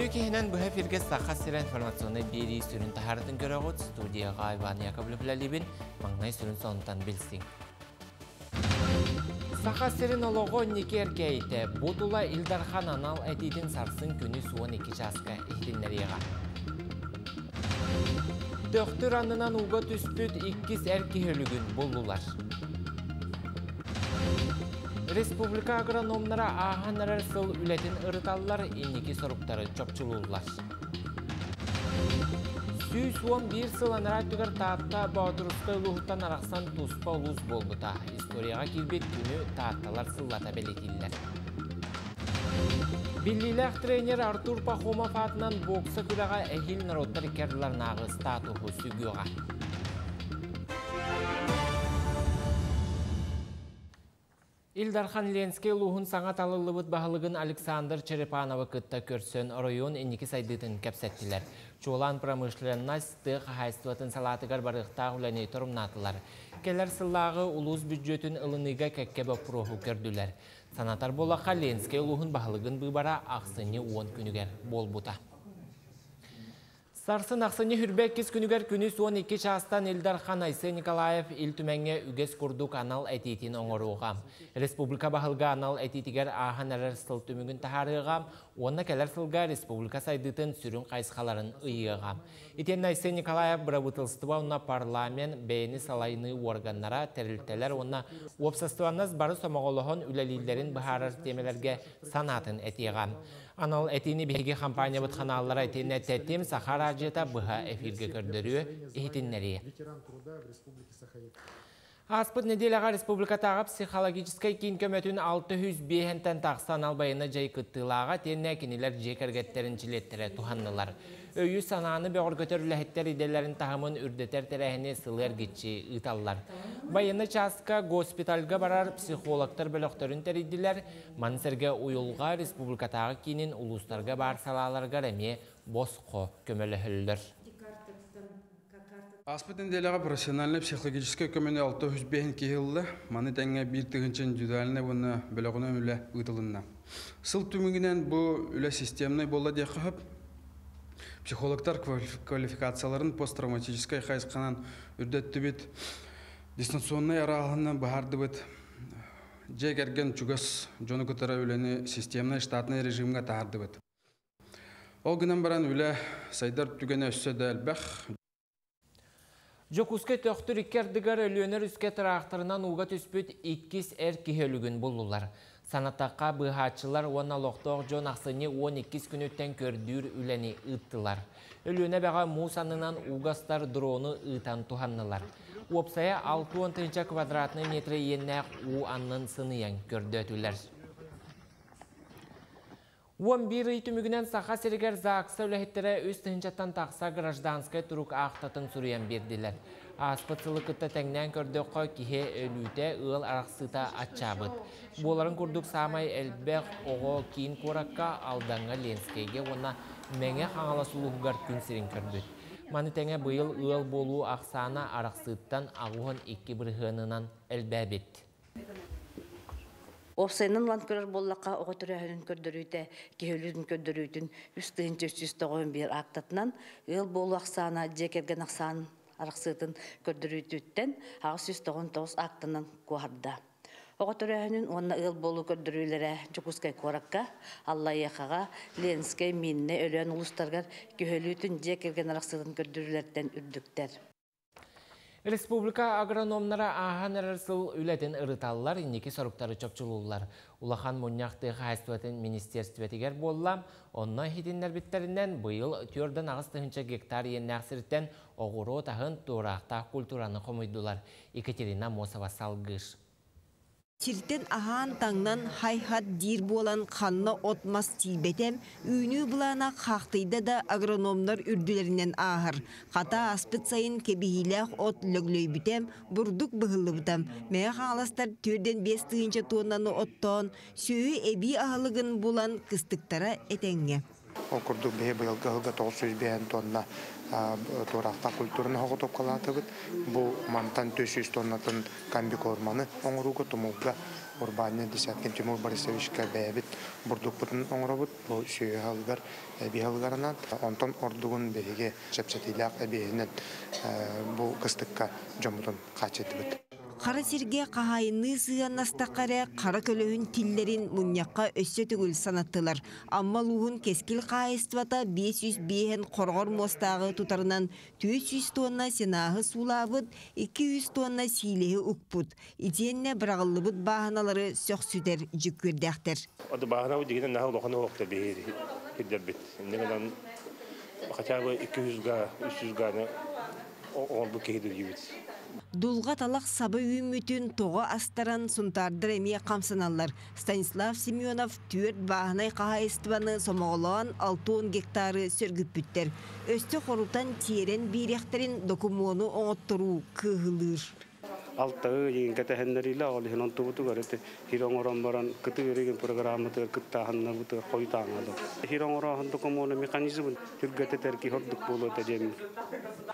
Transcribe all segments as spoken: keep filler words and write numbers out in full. Türkiye هنن به فرقت سخصر انفرماتسونه بیری سرن تهردن گراغود ستودیا غایبانیا قبل پلالیبین مغنای سرن سانتان بلسین. Сақасырын олығы некер кейті, бұдыла Илдархан анал әдейден сарсын күні суын екі жасқа ехтенлеріға. Төқтір анынан ұға түспіт иккіз әркейлігін болулар. Республика агрономнара ағанарар сыл үләтін ұрыталылар, енеке сұрыптары чөпчілулар. жүз он бир сыланара түгір таатта Баудырысты ұлғыттан арақсан тұспа ұлыз болғыта. Историяға келбет күні таатталар сыллата бәлекелілер. Биллиләқ тренер Артур Пахомов атынан боксы күраға әхіл народтар кәрділар нағы статуғы сүгіға. Илдархан Ленский ұлығын саңат алылыбыт бағылығын Александр Черепановы кытта көрсен район әнекі сайдытын кәпсәттілер. Чуылан промышленность тық хайстуатын салатығар барықтағы үләне тұрымнатылар. Келер сылағы ұлыз бюджетін ұлыныға кәккебі проху көрділер. Санатар болақа Ленский ұлығын бағылығын бұйбара ақсыны он күнігер бол бұта. Сарсын ақсыны хүрбәккіз күнігер күні суон екі шастан Илдархан Айсы Николаев үлтімәңе үгес күрдік анал әтейтін оңыруға. Республика бағылға анал әтейтігер ағын әрір сыл түмігін тағарыға, онына кәлер сылға республика сайдытын сүрін қайсқаларын ұйыға. Итен Айсы Николаев бұрабытылыстыва онына парламент, бәйіні салайны органнара, тәрілтелер онына опсастуаныз бары сомағылығын үләлейлерін бұхарар темелерге санатын әтеға. Анал әтейіні беге кампания бұтқаналары әтейіне тәттем Сахара Acıta bıha efirge gördürüyor, ehtinleri. Аспыт неделяға республикатағы психологическай кейін көметін алты жүз бестен тақсан албайына жай күттілаға тенне кенелер жекергеттерін жилеттері туханнылар. Өйі сананы бөғіргөтер үләхеттер иделерін тағымын үрдетер тәрәхіне сылыр кетші ұталылар. Байына часқа госпитальға барар психологтар бөліқтерін тәрейділер, мансерге ойылға республикатағы кейінен ұлыстарға бар салаларға рәме босқо көмелі хүлдір. Аспыт неделяға профессиональный психологический көмені алты жүз бестен кейілді, маны тәңе бір түгіншен жүдәліне бұны бөліғіні өмілі ұйтылынна. Сыл түмігінен бұл үлі системный болы дек қығып, психологтар квалификацияларын посттравматическай қайсқанан үрдетті біт, дистанционный арағылынан бұхарды біт, жегерген чүгіс жоны көтірі үліні системный штатный режимға тағарды біт. Ол гінен баран үлі сайдар түгені өссөді Жокуске төқтір иккердігер өлөнер үске тұрақтырынан ұға түспіт иккіз әр кейелігін болулар. Санатаққа бұғатшылар оны лоқтоқ жон ақсыны он екі күніттен көрдір үләне ұттылар. Өлөне бәға Мусанынан ұғастар дроны ұтан тұханнылар. Опсая алты жүз он квадратны метрі еннәқ ұғанның сыныян көрді өтілер. он бир үйтімігінен сақа сергер зақсы үләхеттері өз тұхынчаттан тақса гражданскай тұруқ ақтатын сүріян берділер. Аспытсылы күтті тәңнен көрді қо кейе өліте ұл арақсыта атчабыд. Боларын күрдік самай әлбәқ оғы кейін қоракқа алдаңа Ленскейге оны мәңе қаңаласулығығар күн сірін көрді. Маны тәңе бұйыл ұл болу ақсана арақсыттан ағуын екі бірғынынан әлбәбет. Опсайынан ланкөрер боллақа оғы түрәхілін көрдірүйті, кейілігін көрдірүйтін үш жүз он бир ақтатынан ел болу ақсана, жекерген ақсанын арықсытын көрдірүйтіттен алты жүз он тогуз ақтынан қуарда. Оғы түрәхілін онына ел болу көрдірүйлері Жокускай қоракқа, Аллайықаға, Ленскай, Минне, Өлен ұлыстарғар кейілігін жекерген арықсытын көрдірүйлерден үрдіктер. Республика агрономнара ахан әрсіл үләтін ұрыталылар, инекі сұрыптары чөпчілулар. Улахан мұнияқты қайстуатын министерстветігер болла, онына хетенлер беттерінен бұйыл түрден ағыстығынша гектар ен әқсірттен оғыру отағын турақта культураны қомыйдулар. Екатерина Мосова салғыш. Тиртен ахан таңнан хайхат дир болан қанна отмас тилбетем, үйіні бұлана қақтыйда да агрономдар үрділерінен ағыр. Қата аспыт сайын кебігіләқ от лөглөй бітем, бұрдық бұғылы бітем. Мәң қаластар түрден бес түйінші тонаны оттон, сөйі әбі ағылығын болан кыстықтара әтенге. Ол күрдік бе бұйылғылға тоғыз жүз бестен тонна турақта культурны хоғы топқалатығыд. Бұл мантан төсіз тоннатын камбик орманы оңыруғы тұмылға Urbaniyet dişatken Timur Borisovic'ka beyabit burdukbutun ongrabut bu süyü halgar ebi halgarınan onton orduğun beyge çepçetilak ebeyinin bu kıstıkka jomutun kaçetibit. Kara sirge kahayını sığan astakara kara kölöğün tillerin munyakka ösötügül sanattılar. Amma luğun keskil kahayıstvata beş yüz behen korgor mostağı tutarınan dört yüz tonna sinahı sulabıt, iki yüz tonna silehi ukput. İdienne bırağılıbıt bahanaları söksüder jükürdektir. Adı bahanavı degene nağı loğanı oğukta beheri hidderbit. Neden kaçabı iki yüz ga, üç yüz gana oğul bu kehidir gibit. Dulgatalak sabı ümmütün toğa astaran suntardır emiye kamsınallar. Stanislav Semyonov tört bahanay kahayıstvanı somoğulan altı on gektarı sörgüppütter. Östü korutan tieren birekterin dokumonu oğutturu kıhılır. Altığı yengeçte henderiyla alın on tuğutu garete hiron oran baran kıtı verigen programı ter kıtta hanna bu ter koyta anladı. Hiron oran hanto komuna mekanizm hürgete terki horduk bolu tecemi.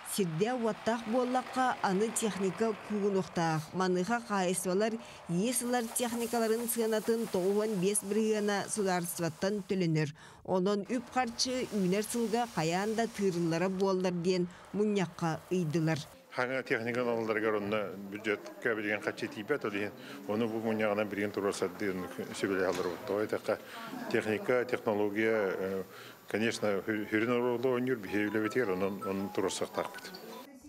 Sirde vattak bollakka anı teknika kuğunukta manıha kaesvalar yesler teknikaların sığanatın toğuhan bes biriyana sudarsvattan tölünür. Onun üp karşı üner sılga kayanda tırılara bollar diyen munyakka ıydılar. Hangi teknikten alırlar garonna bütçe kabilden kaçtı tipet oluyor. Onu bu münyanın birin turası diyen sebebi alır oldu. O yüzden teknika, teknoloji, конечно, hürriyet oldu onur bir evliliğe onun onun turası takip.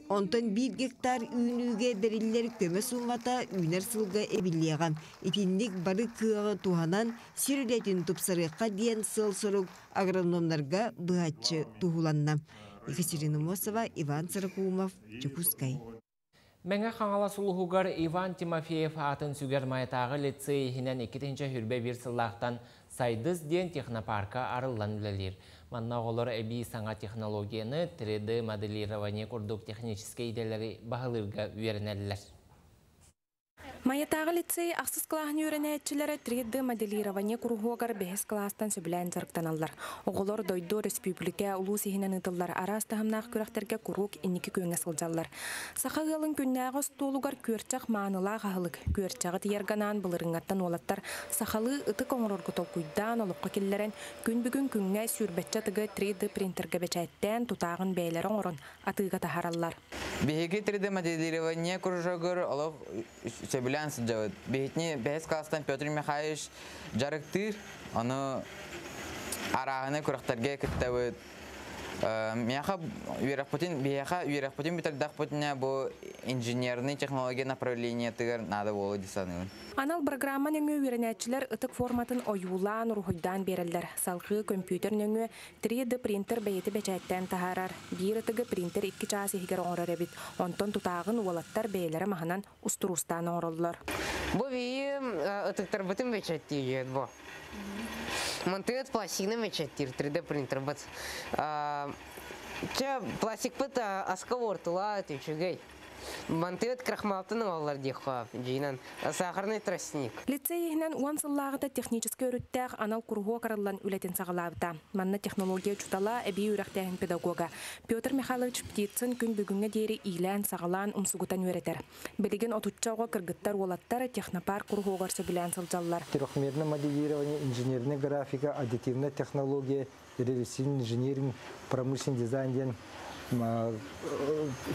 Ondan bir gektar ünlüge deriller kömesulmata üner sılga ebiliğen. İtinlik barı kığa tuhanan sirletin tupsarı kadiyen sıl soruk agronomlarga bıhatçı tuhulanam. Екатерина Мосова, Иван Царакумов, Чекускай. Менге қаңала сұлығығар Иван Тимофеев атын сүгермайтағы лицейінен екетінші хүрбе бір сылақтан сайдыз ден технопарка арылан үлелер. Манна олар әбей саңа технологияны три дэ моделирование құрдық техническе иделері бағылырға верінәлілер. Маятағы лицей ақсыз қылағын үйренетчілері три дэ моделирование құрғығығар бәхес қылағыстан сөбілән жарықтан алдар. Оғылар дойду республика ұлу сехінен ұтылдар арастағымнақ көріқтерге құрғық әнекі көңес ұлжалдар. Сақа ғылың күннәғы столығар көрчақ маңыла қағылық. Көрчағы тиергенан бұлырыңаттан олаттар. Сақалы ұты қоңырғы толқуйдан олыққа келдерін күн-бүгін күнге сүрбетчатығы три дэ принтерге бәчәттен тұтағын бәйлерін орын атыға тахаралар. Беге три дэ моделирование құрғығыр олық Бехетни бәхес қаластан Петр Михайлович жарықтыр, оны арағыны көріқтерге күттәуіт. Мияқа үйрәқпөтін, бияқа үйрәқпөтін бітірдақпөтіне бұл инженерный технология направление тұғыр нады болу десанығын. Анал программан өңі үйренәтчілер ұтық форматын ойуылан рухыдан берілдер. Салқы компьютер өңі три дэ принтер бәйеті бәчәттен тағарар. Бір ұтығы принтер екі часы егер оңырар әбіт. Онтон тұтағын олаттар бәйлері мағынан ұстырустан оңырылдылар. Бұл бейі ұтықтар бұтын бәчәтті егет бұл. Монтует пластикны мечеттир три дэ принтер бат. Че пластик бат асковор тула тючугей. Монтует крахмалтын олар дехуап. Джинан сахарный тростник. Лицейінен он сыллағыда техническі өріттәғ анал күрғу қарылан үлетін сағылабыда. Манна технология чутала әбей үрәқтәғін педагога. Петр Михайлович Птицын күн бүгінгі дейрі илән сағылан ұмсығытан өретер. Білеген отучауға кіргіттар олаттар технопар күрғу қарсы білән сылжалар. Трехмерное моделирование, инженерная графика, аддитивная технология, реверсивный инженеринг, промышленный дизайн.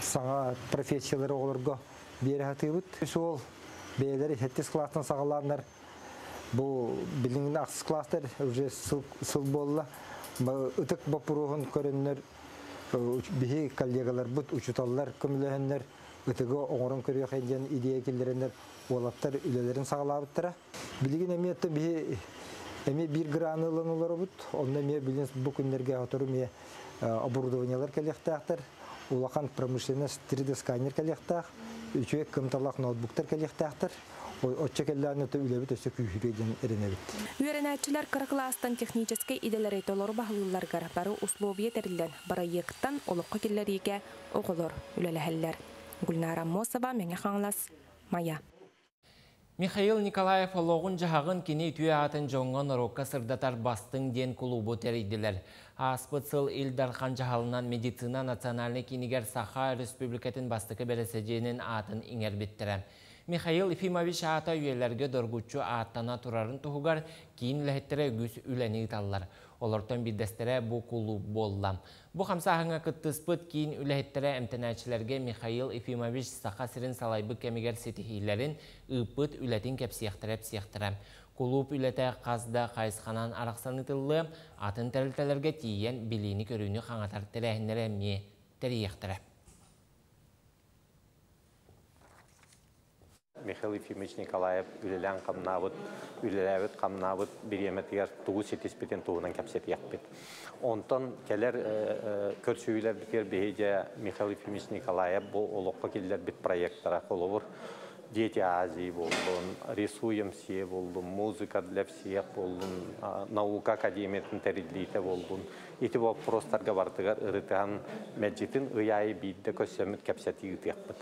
Sağa profesiyaları olurdu bir hatı bud. Sol beyleri hettis klastan sağlanır. Bu bilingin aksız klaslar öyle sıl bolla. Ötük bapuruğun körünler bihi kollegalar bud uçutallar kümlehenler. Ötüge oğurun körüye kendiyen ideyekillerinler olaptır ülelerin sağlamıştır. Bilgin emniyette bihi emi bir granılın olur bud. Onda emiye biliniz bu günlerge hatırımıya. Оборудованиялар кәлектәктер, улақан промышленность три дэ сканер кәлектәк, үчек кымтарлақ ноутбуктар кәлектәктер. Отчекелләрне төйләбит өсек үһүбедән эренәбит. Үрәнәтчеләр кырыкластан техническә иделәре толар баһыллар гарапары условия терелгән проекттан олыҡҡа килләргә оғылар үләләһәлләр. Гүлнара Мосова, Менә хаңлас, Мая. Михаил Николаев олоғын жағын кені түйе атын жоңған рокқа сырдатар бастың ден клубы терейділер. Аспыцыл Илдархан жағалынан медицина национальный кенігер Саха Республикатын бастықы береседженін атын иңер беттірі. Mikhail Efimovich ata üyelerge dörgütçü aattana turarın tuhugar kiyin lehettere güs üleni tallar. Olorton bir destere bu kulub bollam. Bu hamsahına kıttıspıt kiyin ülehettere emtenayçilerge Mikhail Efimovich sakasirin salaybı kemiger setihilerin ıpıt ületin kepsiyahtere psiyahterem. Kulub ülete kazda kayıskanan araksanıtıllı atın terlitelerge tiyen bilini körünü hanatar terehnere mi teriyahtere. Mikhail Efimovich Nikolayev ülelen kamnavut, ülelevet kamnavut bir yemetiyar tuğu setispeten tuğunan kapset yakpet. Ondan keler körsüyler bitir behice Mikhail Efimovich Nikolayev bu olukakiller bit proyektara koluvur. Diyeti azi buldun, resuyum siye buldun, muzika dile siye buldun, nauka akademiyetin teridliyete buldun. İti bu prostarga vartıgar ırıtıhan meccitin ıyayı bidde kösümüt kapseti yıtıqpıt.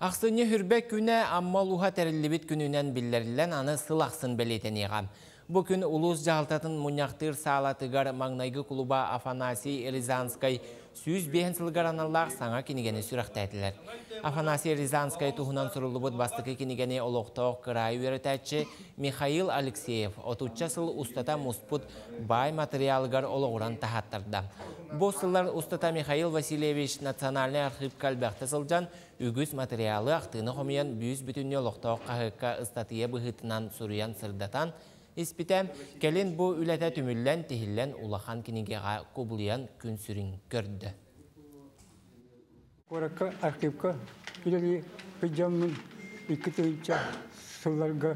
Axsını hürbek güne amma luha terillibit gününen billerilen anı sılaqsın beliteniğam. Bugün ulus jaltatın munyaqtır saalatıgar Magnaygı Kluba Afanasiy Ryzanskay yüz beş sılgar analaq sağa kinigeni süraqtaydılar. Afanasiy Ryzanskay tuhunan surulubut bastıqı kinigeni oloqtaq qırayı öretäçi Mikhail Alekseyev otuzca sıl ustata musput bay materialgar oloğuran tahattırdı. Bu sıllar ustata Mikhail Vasilyevich Nationalny Arxiv kalbaqta sıljan ügüs materialı aqtığını homiyan büyüz bütünlü oloqtaq qahıqqa ıstatiya bıhıtınan suruyan sırdatan İspitem, gelin bu ülete tümüllen, tehillen, ulağan kinigeğa kubulayan gün sürün gördü. Orakka, arkivka, ileri hıcamın iki tüyüce sıllarga,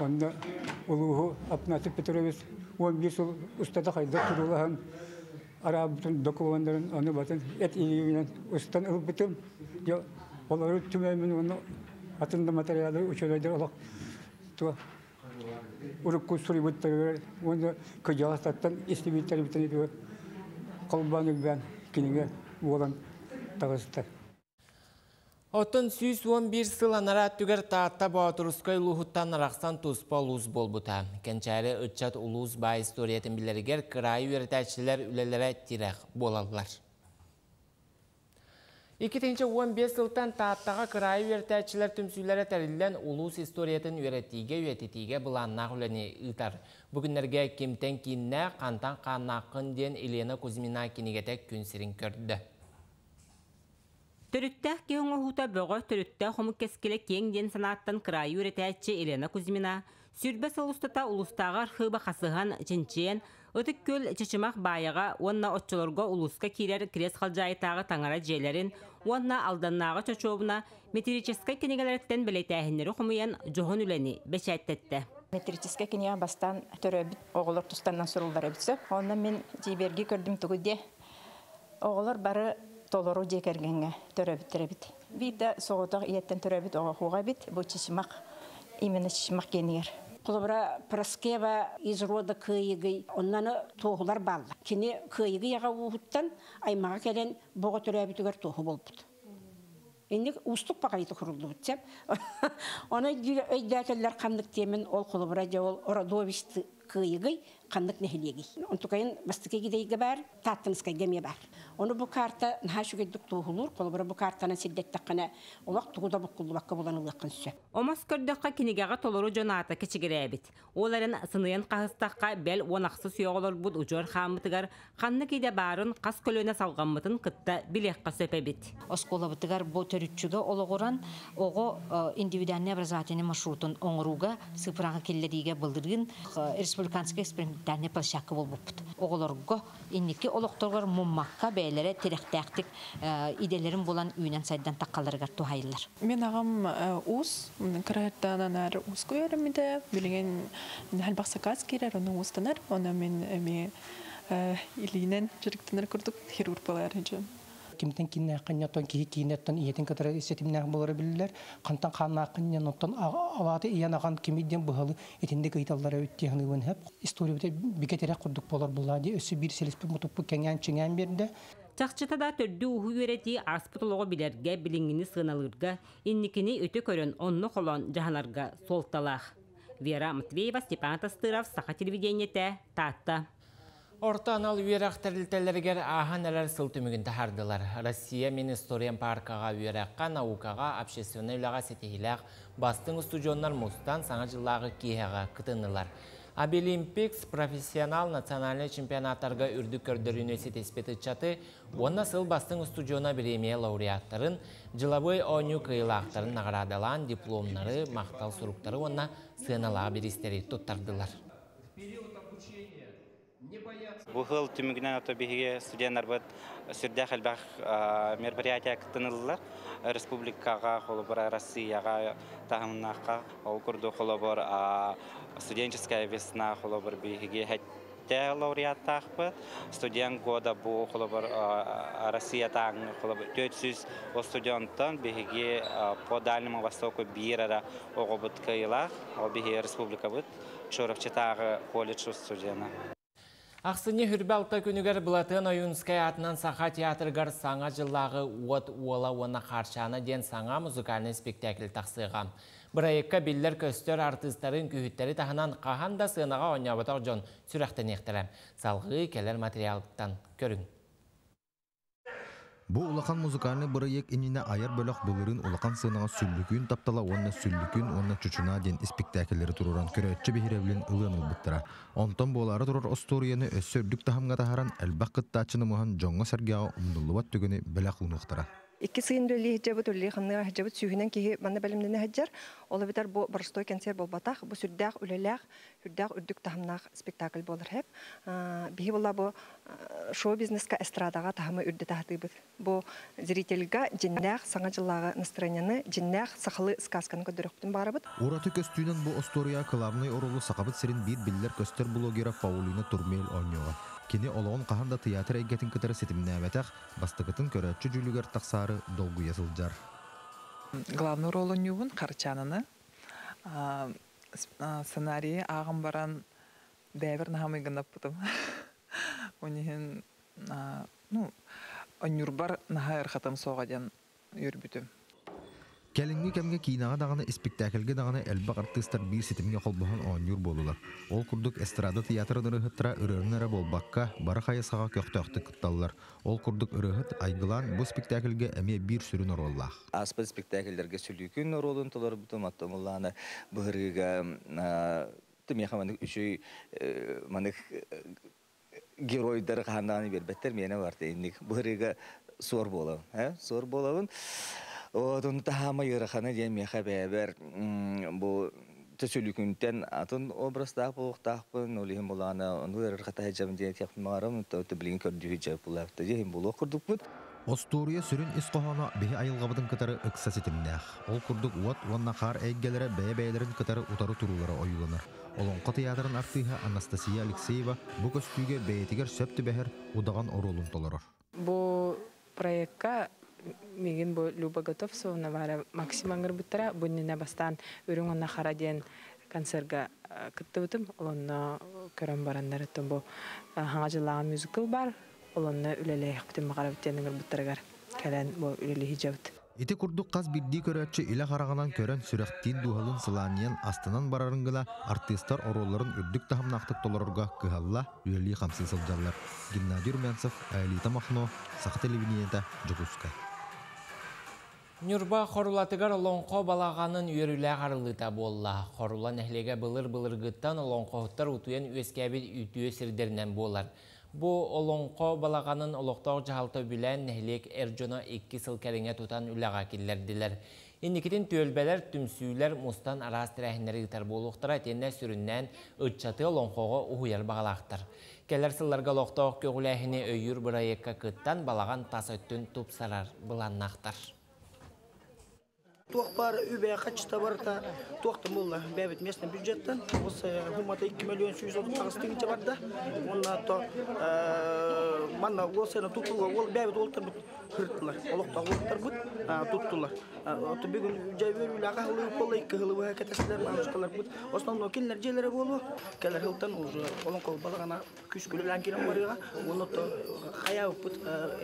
onda uluğu Apnasy Petrovich, on bir yıl ustada kayda kurulağın, Arabutun dokümanların anı batın, et iyiliğinden ustan ılıp bitim, ya onları tümeymin onu atında materyalleri uçuraydır olaq. Uruk kusuri bittiler, onda kıcağıstattan isti bittiler bittiler, kalbanı ben kinige olan tağızıttı. Otun on bir sılanara tüger tahta Bağaturuskay luhuttan araqsan tuzpa luz bol buta. Kençari ıçat uluz bay istoriyetin bileriger kırayı öğreticiler ülelere tirek bolallar. iki on beş yıldan tahtağa kırayı vertayçiler tümsüylere terillen ulus historiyetin üretige üretige bulannak uleni itar. Bugünlerge kimten kinne kantan kanakın den Elena Kuzmina kinigetek gün sirin kördü. Törüttah kehoğu huta boğaz törüttah homuk keskilek yengden sanattan kırayı üretayçi Elena Kuzmina, Sürbe salustata ulustağar hıba kasıhan çinçiyen, Ötük köl Çeçimak bayağa, onna otçolorga uluska kirer kres halcaytağı tanara jelerin, onna aldannağı çoçobuna metriçeska kenegeleretten beleytähinleri humayan johon üleni beşaytetti. Metriçeska kenege bastan töröbit oğulor tustandan sorullara bitse. Onda men jibergi gördüm tugudde oğulor barı toloro jekergenge töröbit töröbit. Bir de soğutaq iyetten töröbit oğuğa bit bu Çeçimak imene Çeçimak keneger. Kulubra praskeva iz roda kıyıgı, onları tohular bağlı. Kini kıyıgı yağı uğuttan aymağa gelen boğa töröbütüger tohu bolbut. Endi ustuk bakaydı kuruldu bitsem. Ona öydateller kandık temin ol kulubra jol Oradovich kıyıgı kandık nehilegi. Ontukayın bastıke gideyge bar, tattımızka gemiye bar. Onu bu karta naşugedük tohulur, kulubra bu kartana siddek takkana olaq tuğuda bukullu bakka bulanılıqın sü. Omas kördükka kinigağa toluru jonata keçigerebit. Oların sınıyan kahıstakka bel onaqsız yoğulur bud ucor xamıtıgar, kandık ide barın kas kölöne salğanmıtın kıtta bilekka söpebit. Oskola bıtıgar bu törütçüge oluğuran, oğu individualne obrazatini marşrutun onuruga, sıpırağı kelledige bıldırgın, respublikanski eksperiment derne paşakı bolbuptu. Oğulorgo inniki oloqtorlar mummakka beylere terektäktik idelerin bulan üynen saydan taqalarga tuhaylar. Men ağam us, kıraatdanar us koyarmide, bilegen hal baxsakas kirer onu ustanar, ona men me ilinen çiriktinler kurduk hirur bolarınca. Kimden kinne qanyatdan ki kinetdan iyetin kadar istetimnaq bolar bilirler. Qantan qanna qanyatdan avadi iyanaqan kimiden buhalı etinde qıydallara öttihni wen hep istoriyada bigeterek qurduk bolar bular diye ösü bir selis mutup kengen çingen birinde. Çaqçıta da tördü uhu üreti aspitologo bilerge bilingini sığınalırga, innikini ötü körön onnu qolan jahanarga soltalaq. Vera Matveyeva, Stepan Tastırov, Saha televideniyete, Tatta. Orta anal üyerak təriltələrgər ahanələr sıltümügün təhardılar. Rossiya Ministoriyan Parkağa üyerakqa, naukağa, abşesyonəvləğa sətihilək bastın üstücüonlar mustan sanacılağı kihağa kıtınırlar. Обилимпикс профессионал национальный чемпионаттарға үрдік көрдір университет эспеті чаты, он насыл бастың студиона беремей лауреаттарын, жылабой онюк ыйлақтарын нағырадалан дипломнары, мақтал сұруқтары онна сыналаға берестері тоттардылар. Bu yıl tümünden otobihiye studentler bud sürdüğü halbak merberiyatı akıtınırlar. Respublikaga, kolabora, Rusya'ga, tahminaka, okurdu kolabor, studentçiskaya vesna kolabor bihiye hatta laureatah bud. Student goda bu kolabor Rusya'dan kolabor dört yüz studentten bihiye po dalnemu vostoku birara oğubutkayla, obihiye respublika bud. Çorafçıtağı koledju studena. Ақсыне хүрбалта күнігер бұлатын ойынскай атынан саха театргар саңа жылағы от уола оны қаршаны ден саңа музыкальный спектакль тақсыға. Бірайыққа беллер көстер артистарын күйіттері тағынан қаһанда сынаға ойнабытақ жон сүрәқтен ектірі. Салғы келер материалдықтан көрің. Bu ulaqan muzikarını bırayık inine ayar bölük bölürün ulaqan sığınağa süllükün, taptala onunla süllükün, onunla çüçüna den spektakilleri tururan körötçü behirevlin ılığını bıttıra. Ondan boğaları turur ostoriyanı össördük tahamga taharan elbaq kıttaçını muhan jonga sergağı umdulluvat tügünü bölük unuqtıra. İki sığındı öyle hicabı, öyle hınlığa hicabı, süğünen ki bana bölümdene hiccar. Ola bitar bu barstoy kenser bol bataq, bu sürdağ ülelağ, sürdağ ürdük tahamnağ spektakil bolur hep. Bihi bolla bu шоу бизнеска эстрадаға тағымы үрді тағдыбыз. Бұл зрительға джиннәқ саңажылағы настроенияны, джиннәқ сақылы сказканы көдіріқтін барабыд. Ораты көстүйінен бұл остория қыларынай орылы сақабыт сірін бейт білдер көстер блогера Паулина Турмейл ойнуға. Кені олығын қағанда театр әйгетін көтірі сетіміне әвәтәқ, бастығытын көрәтші жүлігер тақсары долгу язылдар. Главны ролы нювын қарчаныны, сценарийі ағым баран дәйбір нағамы ғындап бұтым. Onun ну anurbar nahar xatam soğadan yürüdüm. Kelinlik emge kinaga dağına spektakilge dağına elbaq artistler bir sitemge qalbahan anur bolular. Ol kurduk estrada teatrları hıtra ürünlere bol bakka barakaya sağa köktöktü kıttallar. Ol kurduk ürühüt aygılan bu spektakilge eme bir sürü norollah. Aspal spektakillerge sülükün noroluntular butum attamullanı bıhırıga tüm yahamanık üçü manık Giroydarı qahandanı berbetter mene vardı indik. Bırıga sor bolan, he? Sor bolan. Odun tahama yaraxana jemme xəbər bu təsülükündən atın obrazda bulaqtaqpın olihim bolana onu rəxata həcəm deyə təxmimarım təblin kördüyü cəbulaqda jehim bulu qurduqmu. Ostoriya sürün isqahana behi ayılğabıdın qıtarı ıqsa sitimnaq. Ol qurduq wat wanna qar eygelere bəyebəylərin qıtarı utarı turulara oyulanır. Олонқа театрын актыға Анастасия Алексеева бұл көстүйге бәйетігер сөпті бәхір ұдаған орылын толырыр. Бұл проектқа меген бұл Люба Готовцевна бары максимаңыр бұттыра. Бұнына бастан өрің онна қараден концерға күтті бұтым. Олонна көрім барандар өттім бұл ғаңа жылаған мюзикл бар. Олонна үлелейік бұтым ғара бұттеніңір бұттырғар. Кәлән бұл үлелейі жауд. Ити курдук каз бирди көрәтчі илі қарағанан көрән сүрәқтин дуғалын сыланиян астынан барарыңгыла артистар ороларын үрдік тағымнақтық толырырға күхалла үлелі қамсын сылдарлар. Геннадий Румянцев, Әлита Махно, Сақты Левинеда, Джугуска. Нүрба хорулатыгар лонқо балағанын үйерілі қарылыта болла. Хорула нәхлеге бұлыр-бұлыргыттан лонқоғыттар ұтуен өскәбіл үйтіе сірдерінен болар. Bu olonqo balağanın oloqtaq jahalta bilən nəhlik Erjona iki sıl kərinə tutan üləğa killərdiler. İndikitin tölbələr, tümsüylər, mustan aras tərəhinləri tərb oluqtara tenlə süründən ıççatı olonqoğa uhuyar bağlaqtır. Kələr sıllarga oloqtaq köğüləhini öyür bırayıqqa qıttan balağan tas öttün tupsarar bılanaqtır. Tuğbar übeye kaçta var da tuğdum valla bevet mesne bütçeden olsa humata iki milyon üç yüz bin tağıstığı içe var da onunla da manna olsa da tuttular ol bevet olta kırttılar olukta oluktar bud tuttular tabi gün cevher ulağa oluyor kolay kılığı haketesler manuştalar bud osmanlı killer ceylere bolu keller hiltan ucu olun kol balagana küskülü lankiran varıga onu da hayal bud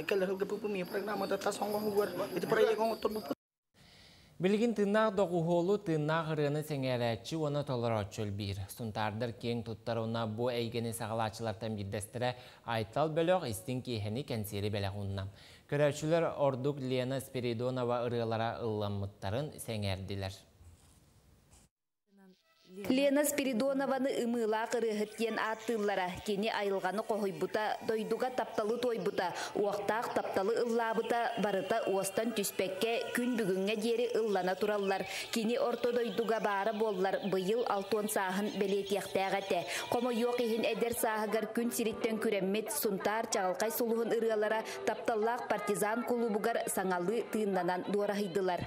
keller hilga bu bu mi programda tasongu var eti parayı kongutur bud. Bilgin tırnak dokuğulu tırnak rığını sengeletçi ona tolarotçul bir. Suntardır keng tuttarına bu eygeni sağlaçılardan bir destere aytal bölük istin keheni kenseri belağunna. Körerçüler orduk Lena Spiridonova ırılara ıllanmıttarın sengerdiler. Лена Спиридонованы ымыла кырыгыткен аттыллара кени айылганы кохойбута дойдуга тапталы тойбута уактак тапталы ыллабыта барыта остан түспекке күн бүгүнгө жери ыллана тураллар кени орто дойдуга баары боллар быйыл алтон саахын белетияктагате комо жок ихин эдер саагар күн сириттен күрэммет сунтар чагалкай сулуун ырыалара тапталлак партизан клубугар саңалы тыынданан дуарахыйдылар.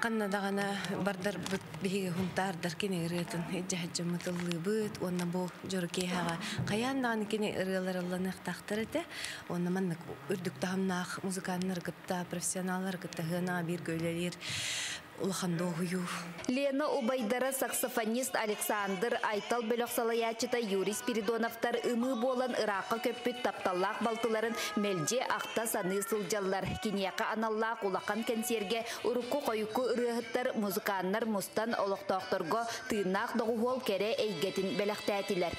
Kanna dağına bardar bihi huntar darken eriyordun. Ejahcı mutlu büyüt, ona bu jorkeha. Kayan dağını kine eriyalar Allah'ın ektahtır ede. Ona man ürdük dağımnak müzikanlar gıpta, profesyonellar gıpta hına bir göylelir. Лена Убайдара саксофонист Александр Айтал бөлөк салаячыта Юрий Спиридоновтар ымы болан ыракка көппүт тапталлак балтыларын мелже акта саны сылжаллар. Кинияка аналлак улакан консерге урукку койуку ырыгыттар музыканнар мустан олоктоокторго тыыннаак догуол кере эйгетин белектеэтилер.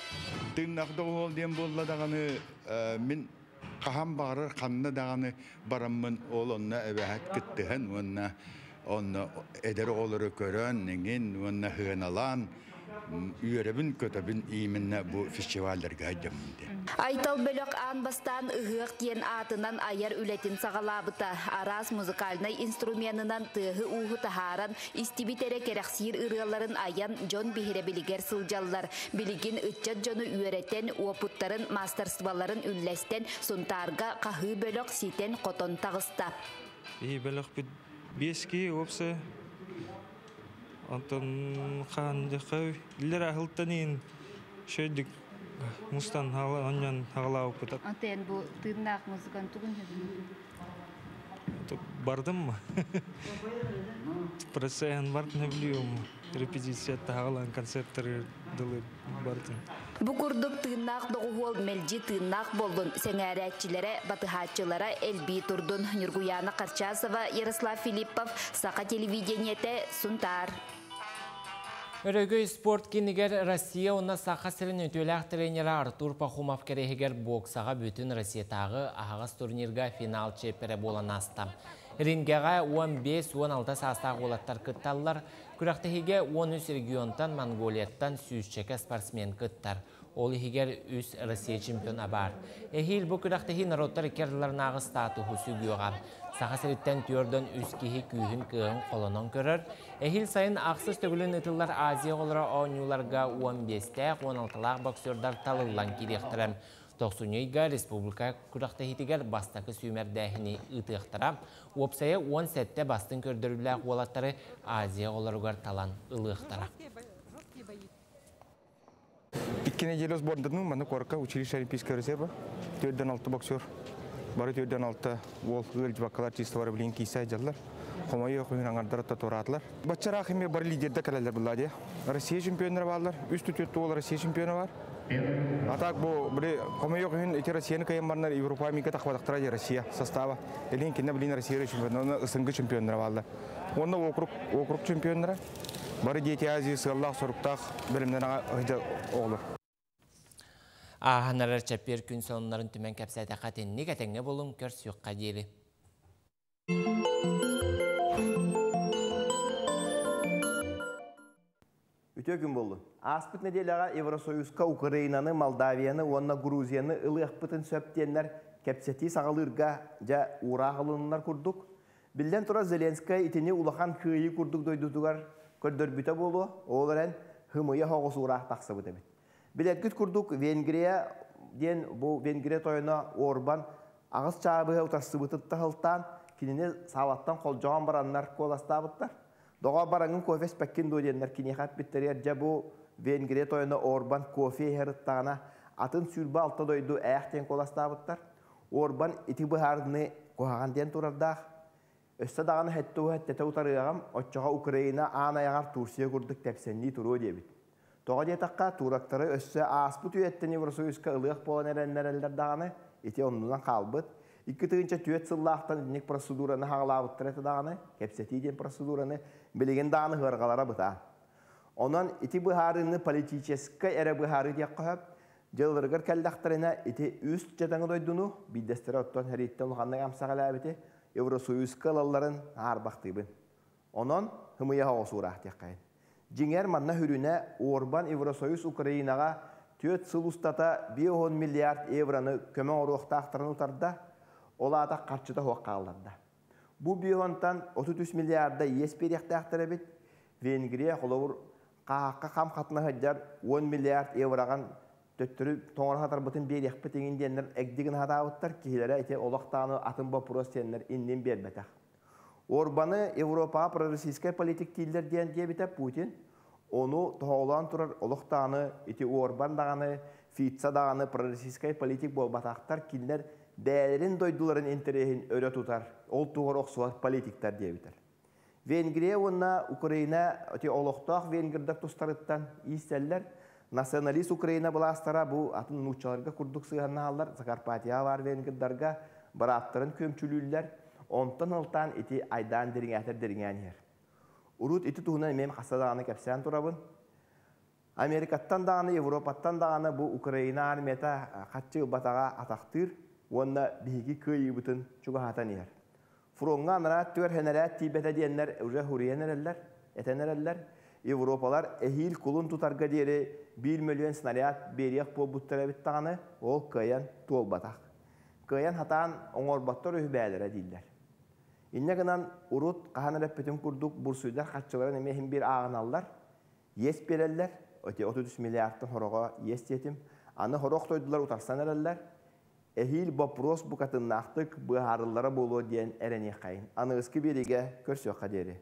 Тыыннаак догуол дем болла даганы мен кахам бары канна даганы бараммын олонна эбэхат киттиһин уонна Onu eder olarak gören, nengin, onu hınalan, üyerebin kötebin iyiminle bu festivaller gaydeminde. Aytal bölük anbastan ıhıqtiyen atınan ayar ületin sağalabıta. Aras müzikalnay instrumenından tığı uhu taharan, istibitere kereksir ırıaların ayan John Bihirebiliger sılcallar. Biligin ıtçat John'u üyereten uaputların, mastersvaların ünlesten, suntarga kahı bölük siten koton tağısta. İyi bölük Biyeski obse Anton Khan Dekhav Lira Hiltanin Şeydik Mustan Hala Anyan Hala Okutak Anten bu tırnak muzikan tuğun edin Bardım mı? Prasayan bardım ne biliyor mu? Repetisyata Hala konsertleri dolu bardım. Bu kurduk tırnak doğuol melci tırnak boldun. Sengeretçilere, batıhatçılara elbi turdun. Nurguyana Karçasova, Yaroslav Filipov, Saka Televideniyete, Suntar. Örögöy sport kiniger Rossiya ona Saka Selin ötölak treneri Artur Pakhumov kerehiger boksağa bütün Rossiya tağı Ahağız turnirga final çepere bolan astam. Ringeğa on beş on altı sastağ olatlar kıttallar. Küraktahige on üç regiontan Mongoliyattan süzçeke sparsmen kıttar. Olu higer üs Rossiya çempion abar. Ehil bu küraktahi narodlar kerdilerin ağı statuhusu göğar. Saha seritten tüyordun üs kehi küyün kığın kolonon körür. Ehil sayın aksız tögülün ıtıllar Aziya olara oynularga on beşte on altılaq boksörler talıllan kirektirim. doksan yediga Respublika küraktahitiger bastakı süymerdahini ıtıqtıram. Opsaya on sette bastın kördürübülə olatları Aziya olargar talan ılıqtıram. Kine geliyoruz bordanın mı? Korka uçuruş olimpiyatı rezerva. Töyden altı boksör, barı töyden altı wall girdi vakalar çizdi var bilin ki sayıcılar. Komayı okuyun angardara tatoratlar. Başka rahime barı liderde kalırlar buladı. Rusya şampiyonları varlar, üst tüyette olan Rusya şampiyonu var. Atak bu böyle komayı okuyun iki Rusya'nın kayınbarları Avrupa'ya mı katak vadaktarıcı Rusya sastava. Elin ki ne bilin Rusya şampiyonları, Sınıf şampiyonları varlar. Onda okruk okruk şampiyonları. Barı diyeti Aziz Allah soruktak benimden ağırda olur. Ahanar çapır gün sonların tümen kapsayda katın ne katenge bulun körs yok kadiri. Ütü gün buldu. Aspıt nedelara Evrosoyuzka Ukrayna'nı, Moldavya'nı, onna Gruzya'nı ılıyakpıtın söptenler kapsayeti sağalırga ja uğrağılınlar kurduk. Bilden tura Zelenskaya itini ulakan kıyı kurduk doydudugar kördör büte bulu. Oğlaren hımıya hoğusu uğrağı taksa bu demek. Biletküt kurduk Vengriya den bu Vengriya toyuna Orban ağız çabığı utasıbıtıp tahıltan kinine salattan kolcağın baranlar kolastabıtlar. Doğa baranın kofes pekkin doyenler kine hap bitteriyer bu Vengriya toyuna Orban kofe herıttağına atın sülbü altta doydu ayakten kolastabıtlar. Orban iti bıharını kohağın den turardak. Öste dağını hettu hettete utarıgam otçağa Ukrayna anayağar Tursiya kurduk tepsenliği turu ödeyebit. Doğa diyetakka tuğrakları össe asput üyetten Evrosoyuzka ılıq bolan erenler eller dağını iti onunla kalbıt. İkiterince tüyetsillahtan dinik prosedurunu hağılavut tırtı dağını, kepsetiydin prosedurunu, bilgin dağını hırgalara bıta. Onun iti buharını politikeski ere buharı diye koyup, cılırgır kellahtarına iti üst cedeni doyduğunu, bir destere ottan heritten ulanına gamsağıla biti, Evrosuyuz kalalların ağır baktığıbın. Onun hımıya oğusu uğrahtı yakayın. Cinger manna hürüne Orban Evrosuyuz Ukrayna'a tüyetsil ustata bir on milyard evranı köme oruqta ahtırını utarda, ola da karşıda hoqqağılarında. Bu biyontan otuz üç milyarda yespedekte aktara bit, Vengriya qolavur qahaqqa qam qatnahıdjar on milyard evrağın töttürüp toğırhatar bütün berek bitengin denler egdigin hatavuttar kihilere ite olaqtanı atın bapros denler inden berbetak. Orbanı Evropa prorusiyskay politik tiller diyen debita Putin onu toğulan turar olaqtanı ite Orban dağını Fitsa dağını prorusiyskay politik bolbataktar killer değerlerin doyduların interesini öyle tutar, ol tuğruk suat politikler diye biter. Vengriya ona Ukrayna, öte Oloqtağ Vengirdak dostlarından iyiseller, nasyonalist Ukrayna blastara bu atın uçalarga kurduk sığanı alırlar, Zakarpatiya var Vengirdarga, barattırın kömçülüller, ondan altan eti aydan derin eter derin yer. Urut eti tuğuna mem hasadağını kapsayan turabın, Amerikattan dağını, Evropattan dağını bu Ukrayna armiyata kaççı batağa ataktır, Onda bilgi kıyı bütün çok hatan yer. Frongan rahat tür henerat Tibet'e diyenler, öyle huriyenerler, etenerler. Avrupalar ehil kulun tutar gadiri bir milyon snaryat beriyak bu buttara bittanı ol kayan tol batak. Kayan hatan onor battar öhbelere diller. İnne gınan urut kahanere bütün kurduk bursuylar kaççıların emeğin bir ağınallar. Yes birerler, öte otuz üç milyardın horoğa yes yetim. Anı horoq doydular utarsanerler. Ehil bapros bu katın naktık bu harılara bolu diyen ereni kayın. Anı ıskı birige körsü kaderi.